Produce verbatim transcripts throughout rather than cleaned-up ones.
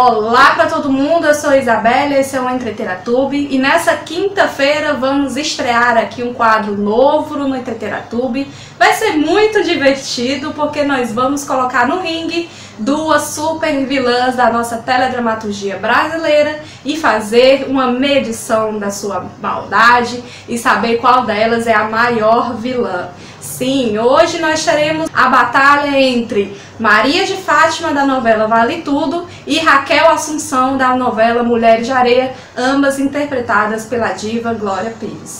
Olá para todo mundo, eu sou a Isabela, esse é o Entreteratube e nessa quinta-feira vamos estrear aqui um quadro novo no Entreteratube. Vai ser muito divertido porque nós vamos colocar no ringue duas super vilãs da nossa teledramaturgia brasileira e fazer uma medição da sua maldade e saber qual delas é a maior vilã. Sim, hoje nós teremos a batalha entre Maria de Fátima, da novela Vale Tudo, e Raquel Assunção, da novela Mulheres de Areia, ambas interpretadas pela diva Glória Pires.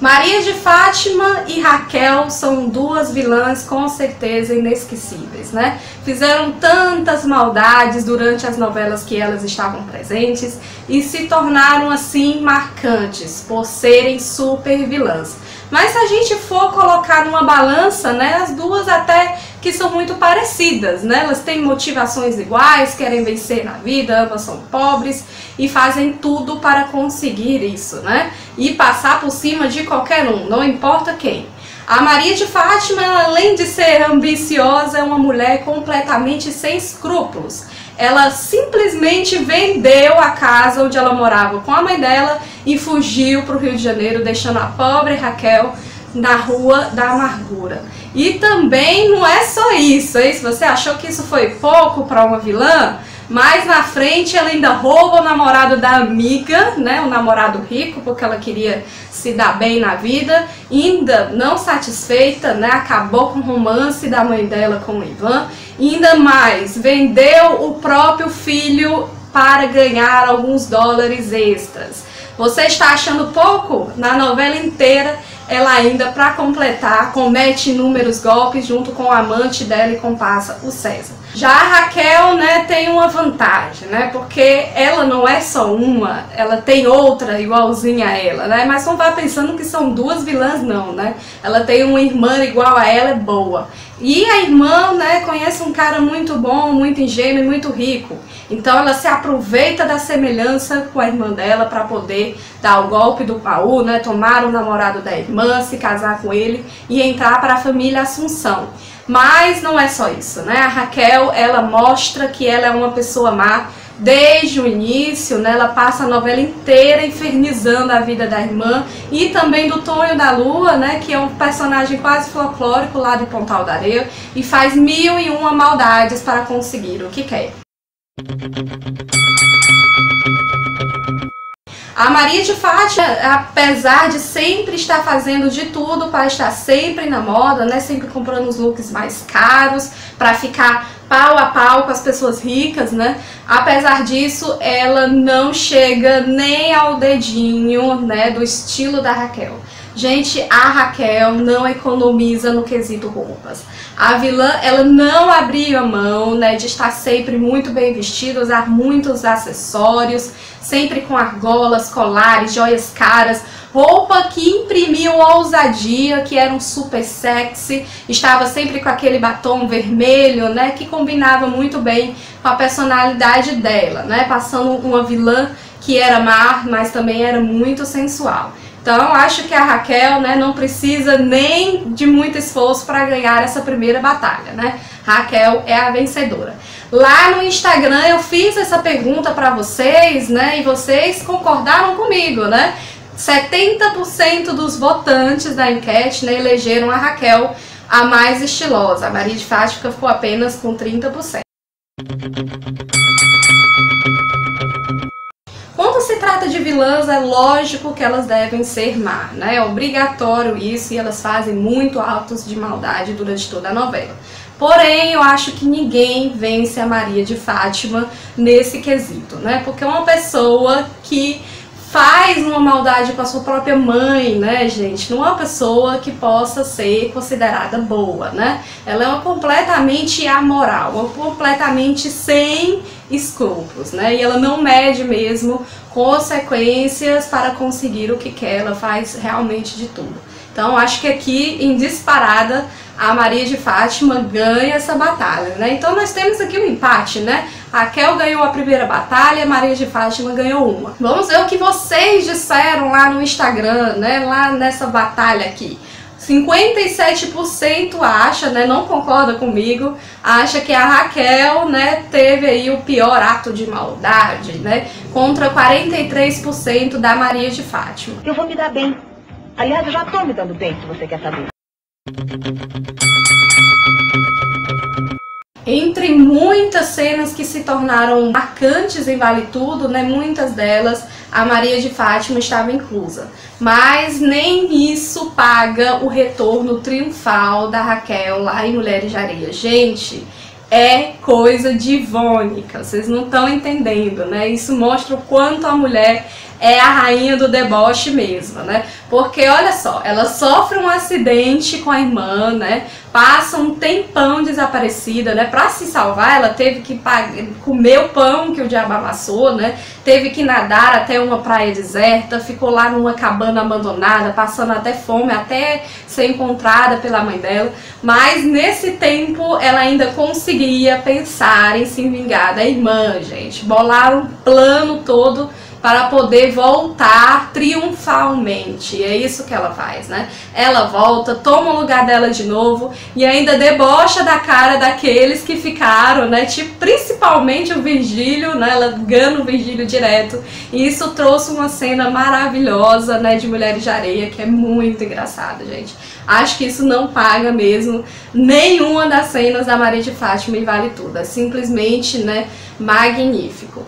Maria de Fátima e Raquel são duas vilãs com certeza inesquecíveis, né? Fizeram tantas maldades durante as novelas que elas estavam presentes e se tornaram assim marcantes por serem super vilãs. Mas se a gente for colocar numa balança, né, as duas até que são muito parecidas, né? Elas têm motivações iguais, querem vencer na vida, ambas são pobres e fazem tudo para conseguir isso, né? E passar por cima de qualquer um, não importa quem. A Maria de Fátima, ela, além de ser ambiciosa, é uma mulher completamente sem escrúpulos. Ela simplesmente vendeu a casa onde ela morava com a mãe dela e fugiu para o Rio de Janeiro, deixando a pobre Raquel na Rua da Amargura. E também não é só isso, hein? Se você achou que isso foi pouco para uma vilã, mais na frente ela ainda rouba o namorado da amiga, né, o namorado rico, porque ela queria se dar bem na vida. Ainda não satisfeita, né, acabou com o romance da mãe dela com o Ivan. Ainda mais, vendeu o próprio filho para ganhar alguns dólares extras. Você está achando pouco? Na novela inteira, ela ainda, para completar, comete inúmeros golpes junto com o amante dela e compassa, o César. Já a Raquel, né, tem uma vantagem, né, porque ela não é só uma, ela tem outra igualzinha a ela, né, mas não vá pensando que são duas vilãs não, né, ela tem uma irmã igual a ela, é boa. E a irmã, né, conhece um cara muito bom, muito ingênuo e muito rico, então ela se aproveita da semelhança com a irmã dela para poder dar o golpe do baú, né, tomar o namorado da irmã, se casar com ele e entrar para a família Assunção. Mas não é só isso, né? A Raquel, ela mostra que ela é uma pessoa má desde o início, né? Ela passa a novela inteira infernizando a vida da irmã e também do Tonho da Lua, né? Que é um personagem quase folclórico lá de Pontal da Areia e faz mil e uma maldades para conseguir o que quer. A Maria de Fátima, apesar de sempre estar fazendo de tudo para estar sempre na moda, né, sempre comprando os looks mais caros para ficar pau a pau com as pessoas ricas, né? Apesar disso, ela não chega nem ao dedinho, né, do estilo da Raquel. Gente, a Raquel não economiza no quesito roupas. A vilã, ela não abriu a mão, né, de estar sempre muito bem vestida, usar muitos acessórios, sempre com argolas, colares, joias caras, roupa que imprimiu ousadia, que era um super sexy, estava sempre com aquele batom vermelho, né, que combinava muito bem com a personalidade dela, né, passando uma vilã que era má, mas também era muito sensual. Então, acho que a Raquel, né, não precisa nem de muito esforço para ganhar essa primeira batalha, né? Raquel é a vencedora. Lá no Instagram eu fiz essa pergunta para vocês, né, e vocês concordaram comigo, né? setenta por cento dos votantes da enquete, né, elegeram a Raquel a mais estilosa. A Maria de Fátima ficou apenas com trinta por cento. Quando se trata de vilãs, é lógico que elas devem ser má, né? É obrigatório isso e elas fazem muito atos de maldade durante toda a novela. Porém, eu acho que ninguém vence a Maria de Fátima nesse quesito, né? Porque é uma pessoa que faz uma maldade com a sua própria mãe, né, gente? Não é uma pessoa que possa ser considerada boa, né? Ela é uma completamente amoral, uma completamente sem escrúpulos, né? E ela não mede mesmo consequências para conseguir o que quer, ela faz realmente de tudo. Então, acho que aqui, em disparada, a Maria de Fátima ganha essa batalha, né? Então, nós temos aqui um empate, né? Raquel ganhou a primeira batalha, a Maria de Fátima ganhou uma. Vamos ver o que vocês disseram lá no Instagram, né? Lá nessa batalha aqui. cinquenta e sete por cento acha, né, não concorda comigo, acha que a Raquel, né, teve aí o pior ato de maldade, né, contra quarenta e três por cento da Maria de Fátima. Eu vou me dar bem. Aliás, eu já tô me dando bem, se você quer saber. Entre muitas cenas que se tornaram marcantes em Vale Tudo, né, muitas delas a Maria de Fátima estava inclusa. Mas nem isso paga o retorno triunfal da Raquel lá em Mulheres de Areia. Gente, é coisa divônica, vocês não estão entendendo, né? Isso mostra o quanto a mulher é a rainha do deboche mesmo, né? Porque olha só, ela sofre um acidente com a irmã, né? Passa um tempão desaparecida, né? Pra se salvar, ela teve que comer o pão que o diabo amassou, né? Teve que nadar até uma praia deserta, ficou lá numa cabana abandonada, passando até fome, até ser encontrada pela mãe dela. Mas nesse tempo, ela ainda conseguia pensar em se vingar da irmã, gente. Bolaram um plano todo para poder voltar triunfalmente. E é isso que ela faz, né? Ela volta, toma o lugar dela de novo e ainda debocha da cara daqueles que ficaram, né? Tipo, principalmente o Virgílio, né? Ela gana o Virgílio direto. E isso trouxe uma cena maravilhosa, né? De Mulheres de Areia, que é muito engraçada, gente. Acho que isso não paga mesmo nenhuma das cenas da Maria de Fátima e Vale Tudo. É simplesmente, né? Magnífico.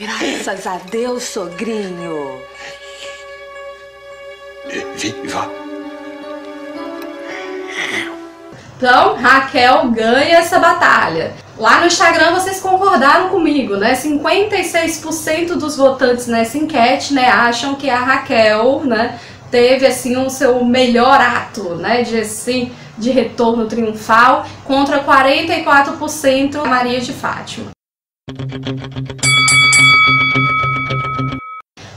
Graças a Deus, sogrinho. Viva! Então, Raquel ganha essa batalha. Lá no Instagram vocês concordaram comigo, né? cinquenta e seis por cento dos votantes nessa enquete, né, acham que a Raquel, né, teve assim o seu melhor ato, né, de assim, de retorno triunfal, contra quarenta e quatro por cento da Maria de Fátima.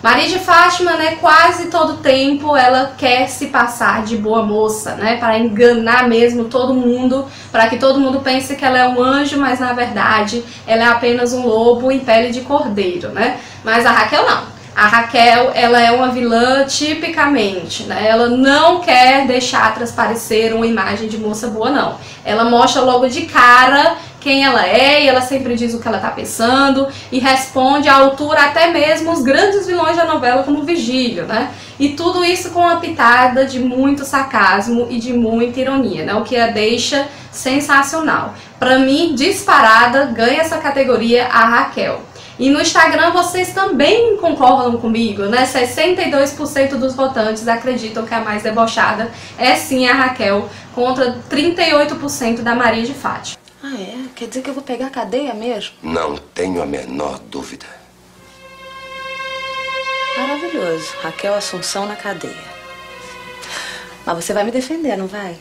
Maria de Fátima, né, quase todo tempo ela quer se passar de boa moça, né, para enganar mesmo todo mundo, para que todo mundo pense que ela é um anjo, mas na verdade ela é apenas um lobo em pele de cordeiro, né? Mas a Raquel não. A Raquel, ela é uma vilã tipicamente, né? Ela não quer deixar transparecer uma imagem de moça boa, não. Ela mostra logo de cara quem ela é, e ela sempre diz o que ela tá pensando, e responde à altura até mesmo os grandes vilões da novela, como Virgílio, né? E tudo isso com uma pitada de muito sarcasmo e de muita ironia, né? O que a deixa sensacional. Pra mim, disparada, ganha essa categoria a Raquel. E no Instagram vocês também concordam comigo, né? sessenta e dois por cento dos votantes acreditam que a mais debochada é sim a Raquel, contra trinta e oito por cento da Maria de Fátima. Ah, é? Quer dizer que eu vou pegar a cadeia mesmo? Não tenho a menor dúvida. Maravilhoso. Raquel Assunção na cadeia. Mas você vai me defender, não vai?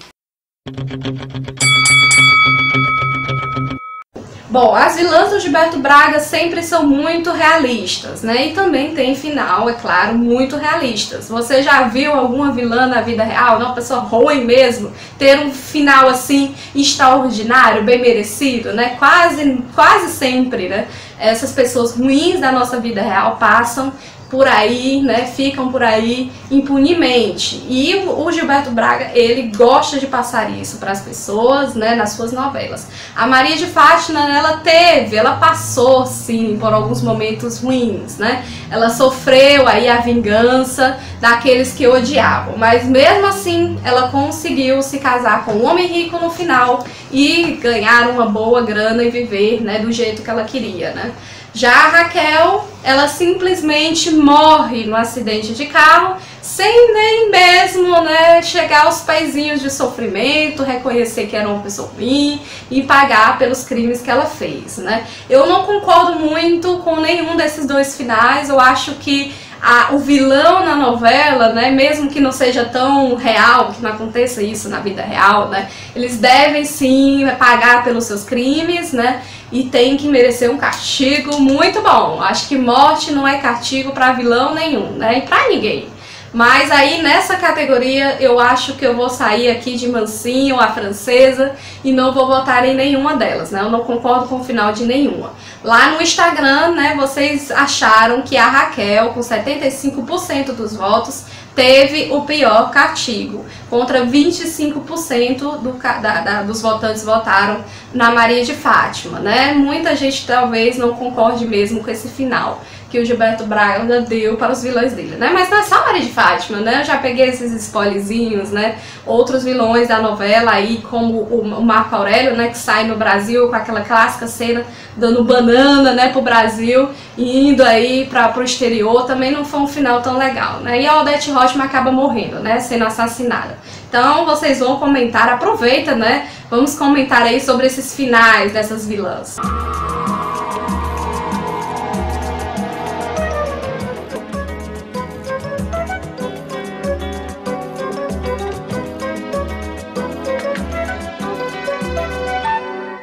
Bom, as vilãs do Gilberto Braga sempre são muito realistas, né? E também tem final, é claro, muito realistas. Você já viu alguma vilã na vida real, uma pessoa ruim mesmo, ter um final assim extraordinário, bem merecido, né? Quase, quase sempre, né? Essas pessoas ruins da nossa vida real passam por aí, né, ficam por aí impunemente. E o Gilberto Braga, ele gosta de passar isso para as pessoas, né, nas suas novelas. A Maria de Fátima, ela teve, ela passou, sim, por alguns momentos ruins, né? Ela sofreu aí a vingança daqueles que odiavam, mas mesmo assim, ela conseguiu se casar com um homem rico no final e ganhar uma boa grana e viver, né, do jeito que ela queria, né? Já a Raquel, ela simplesmente morre no acidente de carro, sem nem mesmo, né, chegar aos pezinhos de sofrimento, reconhecer que era uma pessoa ruim e pagar pelos crimes que ela fez, né? Eu não concordo muito com nenhum desses dois finais, eu acho que A, o vilão na novela, né, mesmo que não seja tão real, que não aconteça isso na vida real, né, eles devem sim pagar pelos seus crimes, né, e tem que merecer um castigo muito bom. Acho que morte não é castigo para vilão nenhum, né, e para ninguém. Mas aí nessa categoria eu acho que eu vou sair aqui de mansinho, a francesa, e não vou votar em nenhuma delas, né? Eu não concordo com o final de nenhuma. Lá no Instagram, né, vocês acharam que a Raquel, com setenta e cinco por cento dos votos, teve o pior castigo, contra vinte e cinco por cento do, da, da, dos votantes votaram na Maria de Fátima, né? Muita gente talvez não concorde mesmo com esse final que o Gilberto Braga deu para os vilões dele, né? Mas não é só Maria de Fátima, né? Eu já peguei esses spoilerzinhos, né? Outros vilões da novela aí, como o Marco Aurélio, né? Que sai no Brasil com aquela clássica cena dando banana, né? Pro Brasil, e indo aí para pro exterior, também não foi um final tão legal, né? E a Odete Roitman acaba morrendo, né? Sendo assassinada. Então vocês vão comentar, aproveita, né? Vamos comentar aí sobre esses finais dessas vilãs.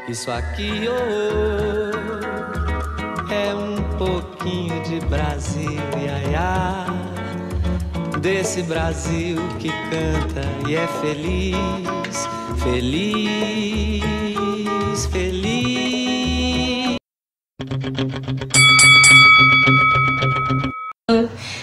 Isso aqui oh, é um pouquinho de Brasil, iaiá, desse Brasil que canta e é feliz, feliz, feliz.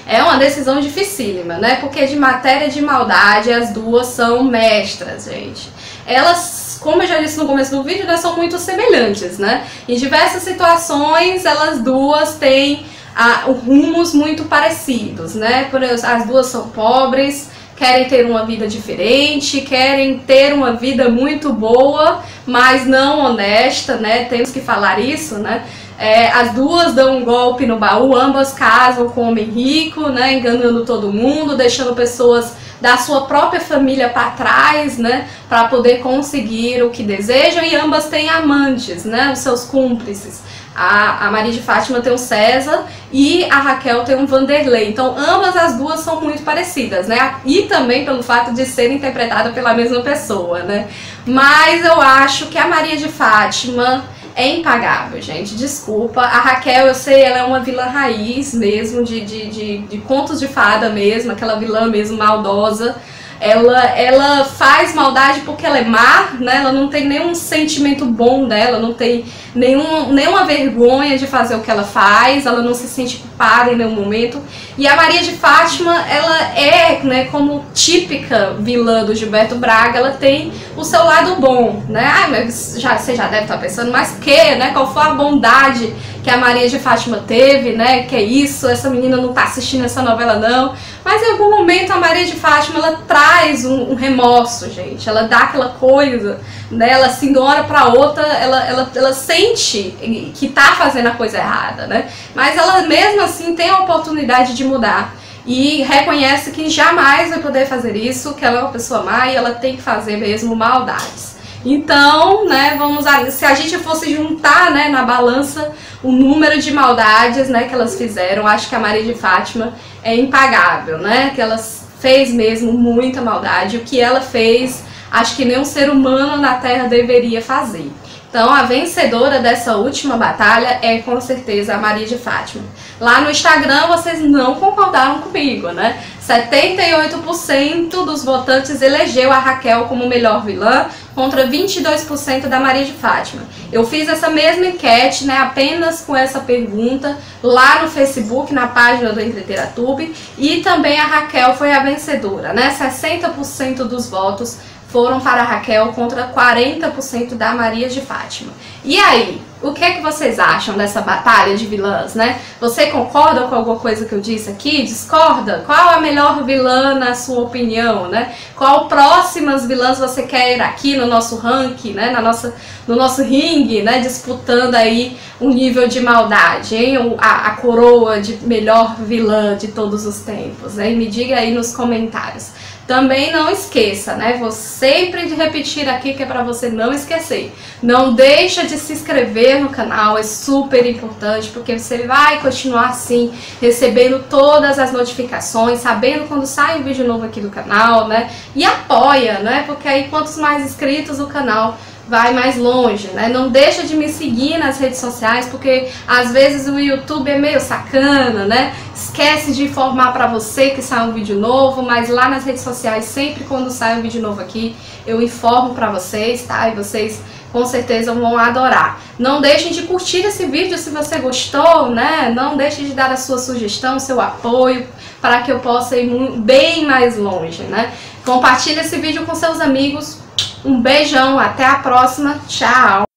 É uma decisão dificílima, né? Porque de matéria e de maldade as duas são mestras, gente. Elas, como eu já disse no começo do vídeo, elas são muito semelhantes, né? Em diversas situações, elas duas têm ah, rumos muito parecidos, né? As duas são pobres, querem ter uma vida diferente, querem ter uma vida muito boa, mas não honesta, né? Temos que falar isso, né? É, as duas dão um golpe no baú, ambas casam com um homem rico, né? Enganando todo mundo, deixando pessoas da sua própria família para trás, né, para poder conseguir o que desejam, e ambas têm amantes, né, os seus cúmplices. A, a Maria de Fátima tem um César e a Raquel tem um Vanderlei. Então ambas as duas são muito parecidas, né, e também pelo fato de serem interpretadas pela mesma pessoa, né. Mas eu acho que a Maria de Fátima é impagável, gente, desculpa. A Raquel, eu sei, ela é uma vilã raiz mesmo, de, de, de, de contos de fada mesmo, aquela vilã mesmo maldosa. Ela, ela faz maldade porque ela é má, né? Ela não tem nenhum sentimento bom dela, não tem nenhum, nenhuma vergonha de fazer o que ela faz, ela não se sente culpada em nenhum momento. E a Maria de Fátima, ela é, né, como típica vilã do Gilberto Braga, ela tem o seu lado bom, né? Ai, mas já, você já deve estar pensando, mas que, né? Qual foi a bondade que a Maria de Fátima teve, né? Que é isso, essa menina não tá assistindo essa novela não. Mas em algum momento a Maria de Fátima, ela traz um, um remorso, gente. Ela dá aquela coisa, né? Ela se engana pra outra, ela, ela, ela sente que tá fazendo a coisa errada, né? Mas ela mesmo assim tem a oportunidade de mudar. E reconhece que jamais vai poder fazer isso, que ela é uma pessoa má e ela tem que fazer mesmo maldades. Então, né, vamos a, se a gente fosse juntar, né, na balança o número de maldades, né, que elas fizeram, acho que a Maria de Fátima é impagável, né, que ela fez mesmo muita maldade, o que ela fez, acho que nenhum ser humano na Terra deveria fazer. Então a vencedora dessa última batalha é com certeza a Maria de Fátima. Lá no Instagram vocês não concordaram comigo, né? setenta e oito por cento dos votantes elegeu a Raquel como melhor vilã, contra vinte e dois por cento da Maria de Fátima. Eu fiz essa mesma enquete, né, apenas com essa pergunta, lá no Facebook, na página do Entreteratube, e também a Raquel foi a vencedora, né? sessenta por cento dos votos foram para a Raquel contra quarenta por cento da Maria de Fátima. E aí, o que é que vocês acham dessa batalha de vilãs, né? Você concorda com alguma coisa que eu disse aqui? Discorda? Qual a melhor vilã na sua opinião, né? Qual próximas vilãs você quer ir aqui no nosso ranking, né? Na nossa, no nosso ringue, né? Disputando aí um nível de maldade, hein? A, a coroa de melhor vilã de todos os tempos, né? Me diga aí nos comentários. Também não esqueça, né? Vou sempre repetir aqui que é para você não esquecer. Não deixa de se inscrever no canal, é super importante, porque você vai continuar assim, recebendo todas as notificações, sabendo quando sai um vídeo novo aqui do canal, né? E apoia, né? Porque aí quantos mais inscritos no canal, vai mais longe, né? Não deixa de me seguir nas redes sociais, porque às vezes o YouTube é meio sacana, né? Esquece de informar pra você que sai um vídeo novo, mas lá nas redes sociais, sempre quando sai um vídeo novo aqui, eu informo pra vocês, tá? E vocês com certeza vão adorar. Não deixem de curtir esse vídeo se você gostou, né? Não deixem de dar a sua sugestão, seu apoio, para que eu possa ir bem mais longe, né? Compartilhe esse vídeo com seus amigos. Um beijão, até a próxima, tchau!